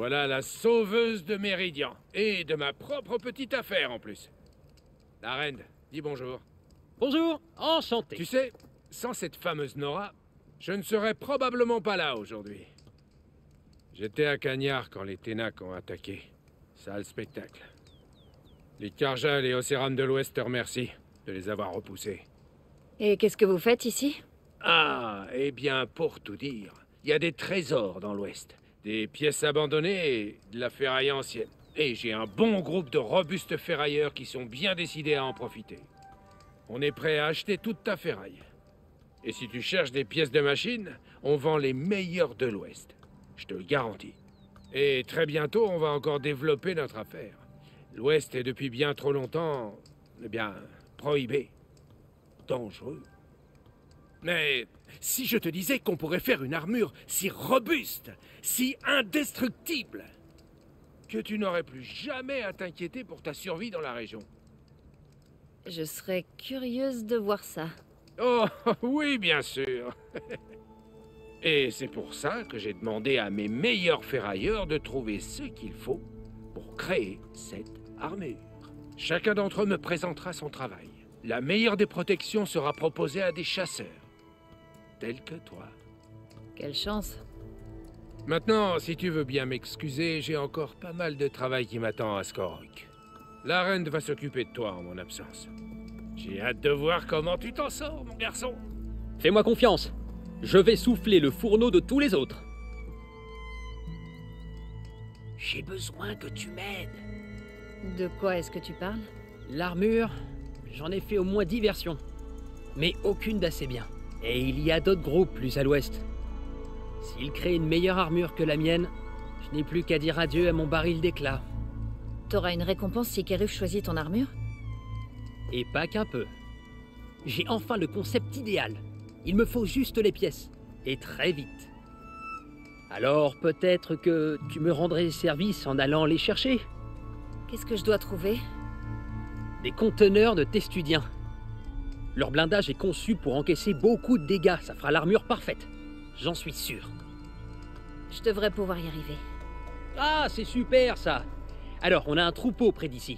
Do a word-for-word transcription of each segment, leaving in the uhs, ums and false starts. Voilà la sauveuse de Méridian. Et de ma propre petite affaire en plus. La reine, dis bonjour. Bonjour, enchanté. Tu sais, sans cette fameuse Nora, je ne serais probablement pas là aujourd'hui. J'étais à Cagnard quand les Ténac ont attaqué. Sale spectacle. Les Karjal et Océrams de l'Ouest te remercient de les avoir repoussés. Et qu'est-ce que vous faites ici? Ah, eh bien, pour tout dire, il y a des trésors dans l'Ouest. Des pièces abandonnées et de la ferraille ancienne. Et j'ai un bon groupe de robustes ferrailleurs qui sont bien décidés à en profiter. On est prêt à acheter toute ta ferraille. Et si tu cherches des pièces de machine, on vend les meilleures de l'Ouest. Je te le garantis. Et très bientôt, on va encore développer notre affaire. L'Ouest est depuis bien trop longtemps, eh bien, prohibé. Dangereux. Mais si je te disais qu'on pourrait faire une armure si robuste, si indestructible, que tu n'aurais plus jamais à t'inquiéter pour ta survie dans la région. Je serais curieuse de voir ça. Oh, oui, bien sûr. Et c'est pour ça que j'ai demandé à mes meilleurs ferrailleurs de trouver ce qu'il faut pour créer cette armure. Chacun d'entre eux me présentera son travail. La meilleure des protections sera proposée à des chasseurs. Tel que toi. Quelle chance. Maintenant, si tu veux bien m'excuser, j'ai encore pas mal de travail qui m'attend à Skorok. La reine va s'occuper de toi en mon absence. J'ai hâte de voir comment tu t'en sors, mon garçon. Fais-moi confiance. Je vais souffler le fourneau de tous les autres. J'ai besoin que tu m'aides. De quoi est-ce que tu parles? L'armure, j'en ai fait au moins dix versions. Mais aucune d'assez bien. Et il y a d'autres groupes plus à l'ouest. S'ils créent une meilleure armure que la mienne, je n'ai plus qu'à dire adieu à mon baril d'éclat. T'auras une récompense si Kéruf choisit ton armure? Et pas qu'un peu. J'ai enfin le concept idéal. Il me faut juste les pièces. Et très vite. Alors peut-être que tu me rendrais service en allant les chercher? Qu'est-ce que je dois trouver? Des conteneurs de testudiens. Leur blindage est conçu pour encaisser beaucoup de dégâts, ça fera l'armure parfaite. J'en suis sûr. Je devrais pouvoir y arriver. Ah, c'est super ça. Alors, on a un troupeau près d'ici.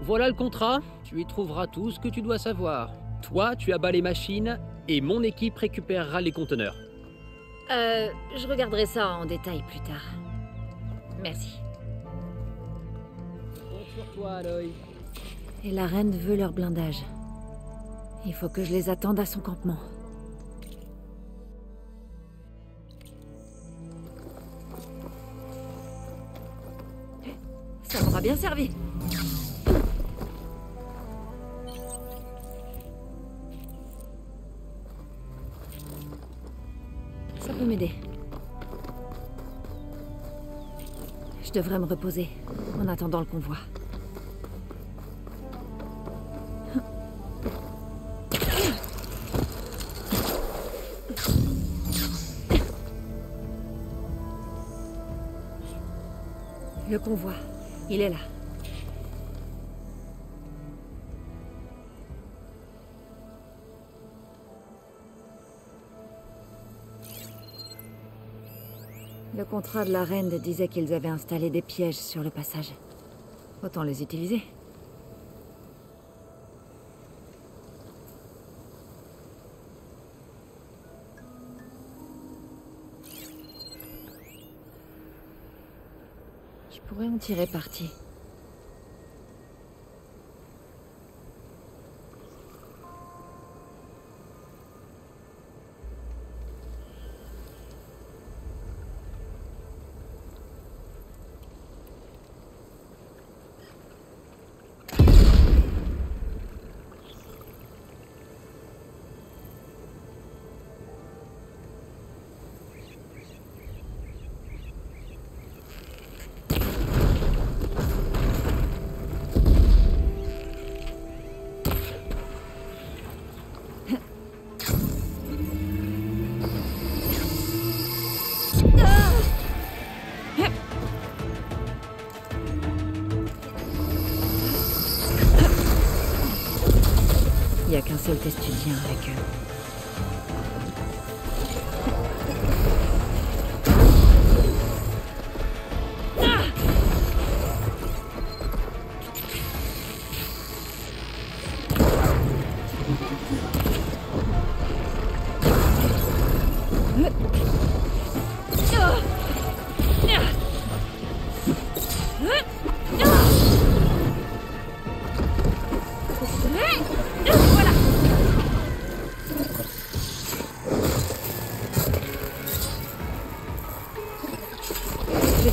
Voilà le contrat, tu y trouveras tout ce que tu dois savoir. Toi, tu abats les machines et mon équipe récupérera les conteneurs. Euh, je regarderai ça en détail plus tard. Merci. Bonsoir toi, Aloy. Et la reine veut leur blindage. Il faut que je les attende à son campement. Ça m'aura bien servi. Ça peut m'aider. Je devrais me reposer en attendant le convoi. Le convoi, il est là. Le contrat de la reine disait qu'ils avaient installé des pièges sur le passage. Autant les utiliser. Je pourrais en tirer parti. C'est le testudien avec eux.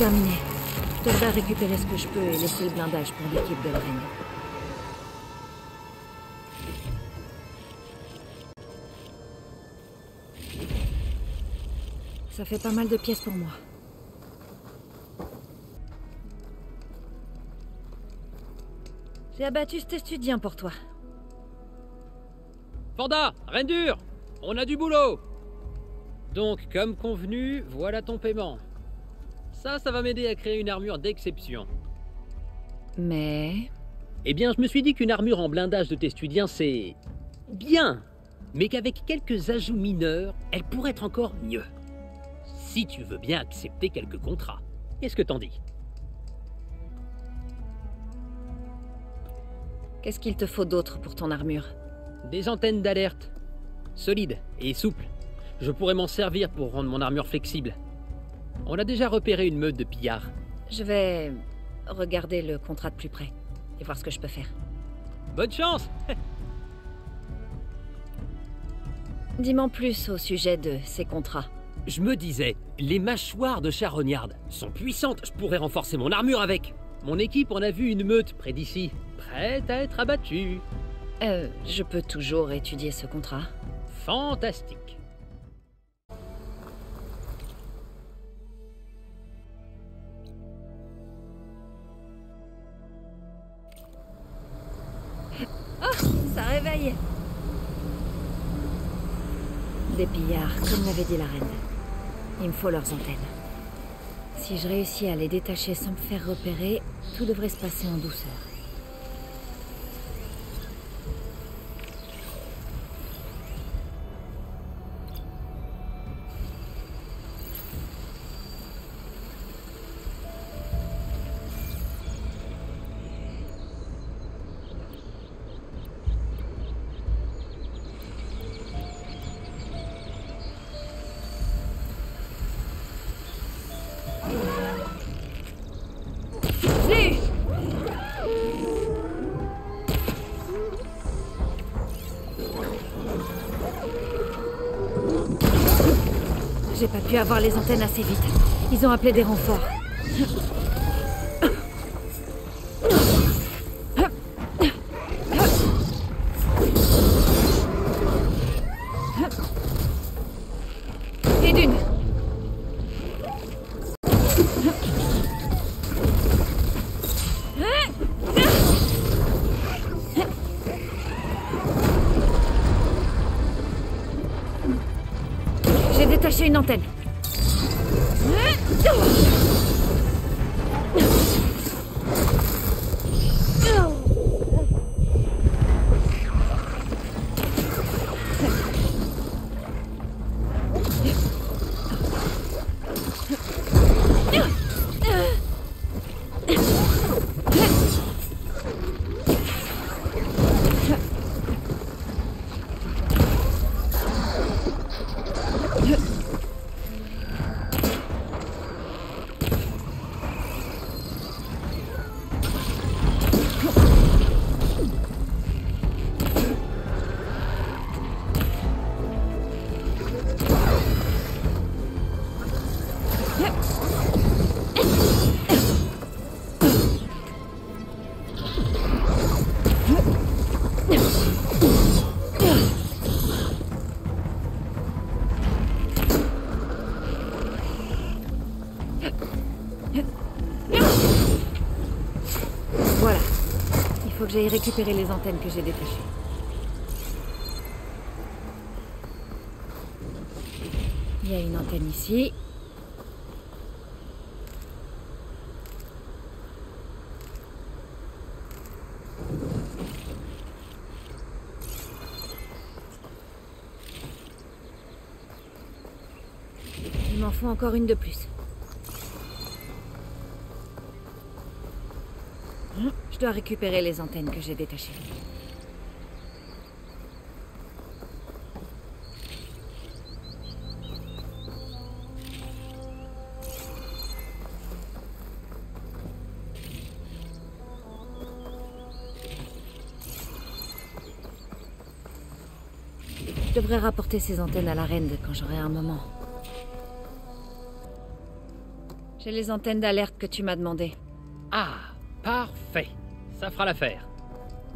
terminé. Je devrais récupérer ce que je peux et laisser le blindage pour l'équipe de la reine. Ça fait pas mal de pièces pour moi. J'ai abattu ce testudien pour toi. Panda, reine dure, on a du boulot. Donc, comme convenu, voilà ton paiement. Ça, ça va m'aider à créer une armure d'exception. Mais... Eh bien, je me suis dit qu'une armure en blindage de testudien, c'est... bien. Mais qu'avec quelques ajouts mineurs, elle pourrait être encore mieux. Si tu veux bien accepter quelques contrats. Qu'est-ce que t'en dis ? Qu'est-ce qu'il te faut d'autre pour ton armure ? Des antennes d'alerte. Solides et souples. Je pourrais m'en servir pour rendre mon armure flexible. On a déjà repéré une meute de pillards. Je vais regarder le contrat de plus près et voir ce que je peux faire. Bonne chance. Dis-moi plus au sujet de ces contrats. Je me disais, les mâchoires de charognarde sont puissantes. Je pourrais renforcer mon armure avec. Mon équipe en a vu une meute près d'ici, prête à être abattue. Euh, je peux toujours étudier ce contrat. Fantastique. Oh, ça réveille. Des pillards, comme l'avait dit la reine. Il me faut leurs antennes. Si je réussis à les détacher sans me faire repérer, tout devrait se passer en douceur. J'ai pas pu avoir les antennes assez vite. Ils ont appelé des renforts. Et d'une. J'ai une antenne. Voilà. Il faut que j'aille récupérer les antennes que j'ai détachées. Il y a une antenne ici. Il m'en faut encore une de plus. Je dois récupérer les antennes que j'ai détachées. Je devrais rapporter ces antennes à la reine quand j'aurai un moment. J'ai les antennes d'alerte que tu m'as demandé. Ah, parfait. Ça fera l'affaire.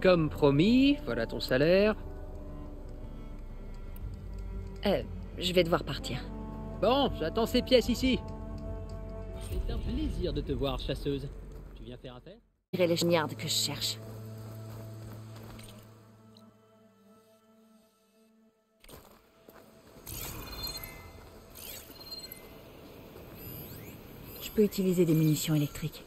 Comme promis, voilà ton salaire. Euh, je vais devoir partir. Bon, j'attends ces pièces ici. C'est un plaisir de te voir, chasseuse. Tu viens faire affaire? Tirer les cagnards que je cherche. Je peux utiliser des munitions électriques.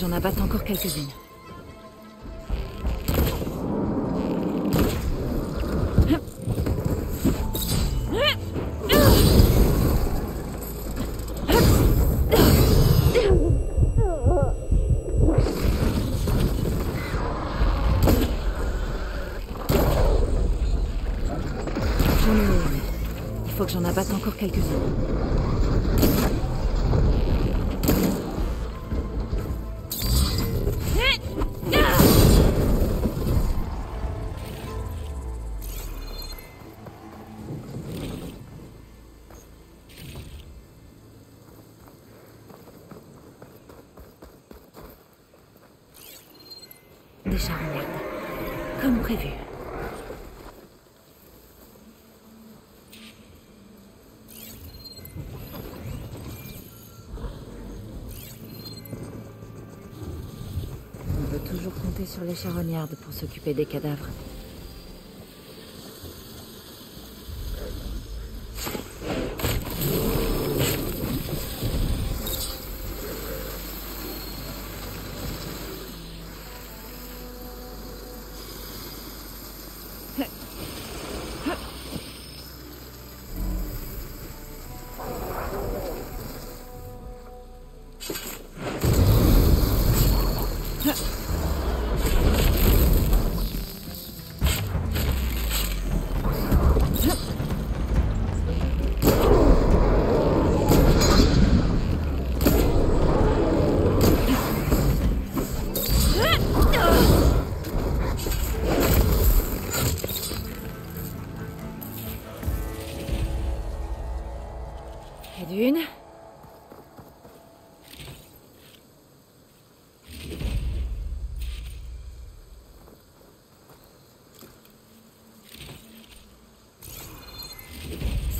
J'en abatte encore quelques-unes. J'en ai... Il faut que j'en abatte encore quelques-unes. Sur les charognardes pour s'occuper des cadavres.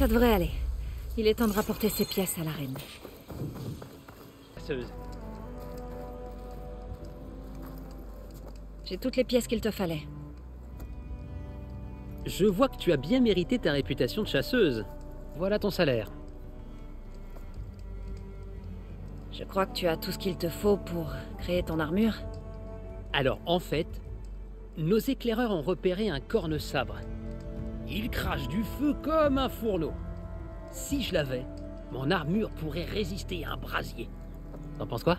Ça devrait aller. Il est temps de rapporter ces pièces à la reine. J'ai toutes les pièces qu'il te fallait. Je vois que tu as bien mérité ta réputation de chasseuse. Voilà ton salaire. Je crois que tu as tout ce qu'il te faut pour créer ton armure. Alors en fait, nos éclaireurs ont repéré un corne-sabre. Il crache du feu comme un fourneau. Si je l'avais, mon armure pourrait résister à un brasier. T'en penses quoi?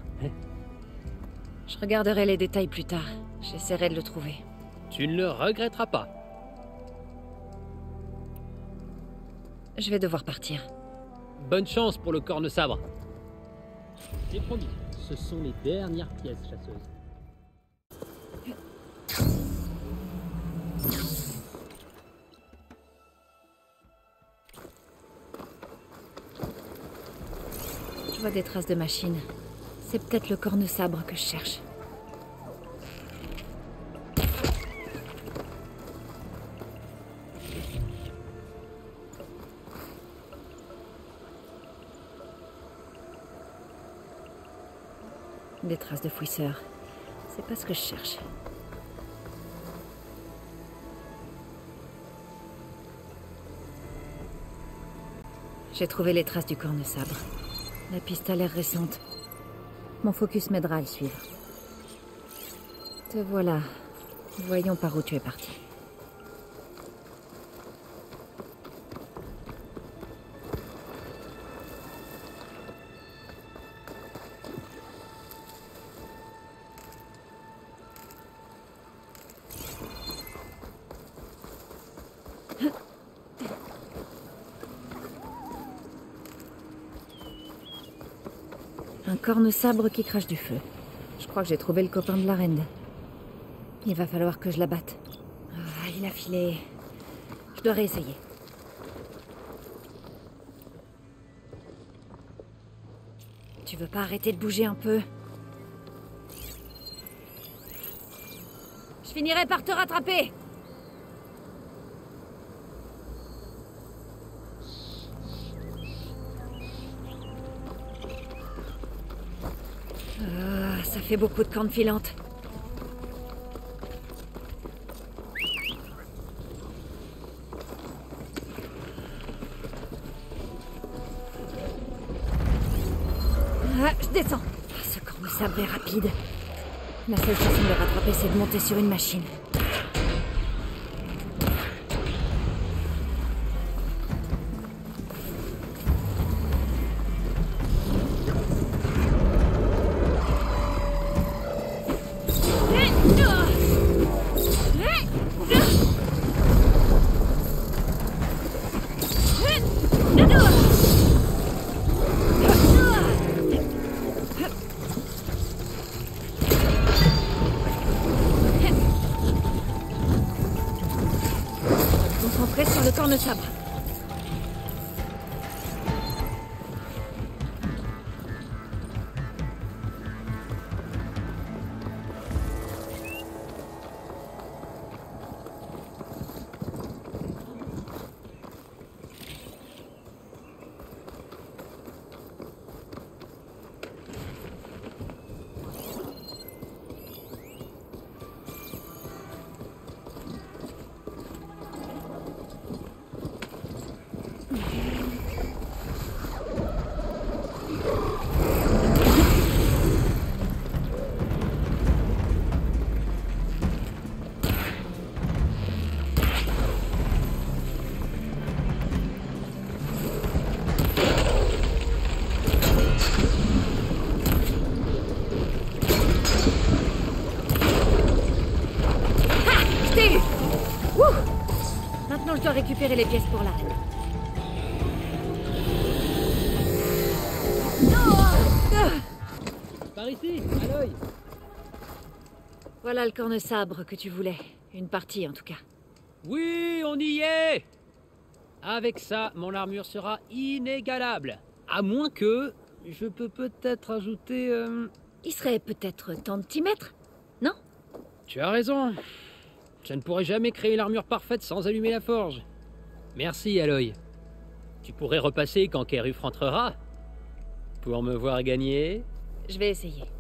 Je regarderai les détails plus tard. J'essaierai de le trouver. Tu ne le regretteras pas. Je vais devoir partir. Bonne chance pour le corne-sabre. J'ai promis, ce sont les dernières pièces, chasseuse. Je vois des traces de machines. C'est peut-être le corne-sabre que je cherche. Des traces de fouisseurs. C'est pas ce que je cherche. J'ai trouvé les traces du corne-sabre. La piste a l'air récente. Mon focus m'aidera à le suivre. Te voilà. Voyons par où tu es parti. Un corne-sabre qui crache du feu. Je crois que j'ai trouvé le copain de la reine. Il va falloir que je la batte. Ah, il a filé. Je dois réessayer. Tu veux pas arrêter de bouger un peu? Je finirai par te rattraper! Ah, ça fait beaucoup de cornes filantes. Descends. Oh, ce corps de sabre est rapide. La seule façon de le rattraper, c'est de monter sur une machine. Récupérer les pièces pour là. Par ici, à l'œil. Voilà le corne-sabre que tu voulais. Une partie en tout cas. Oui, on y est. Avec ça, mon armure sera inégalable. À moins que je peux peut-être ajouter... Euh... Il serait peut-être temps de t'y mettre, non? Tu as raison. Je ne pourrais jamais créer l'armure parfaite sans allumer la forge. Merci, Aloy. Tu pourrais repasser quand Kéruf rentrera. Pour me voir gagner. Je vais essayer.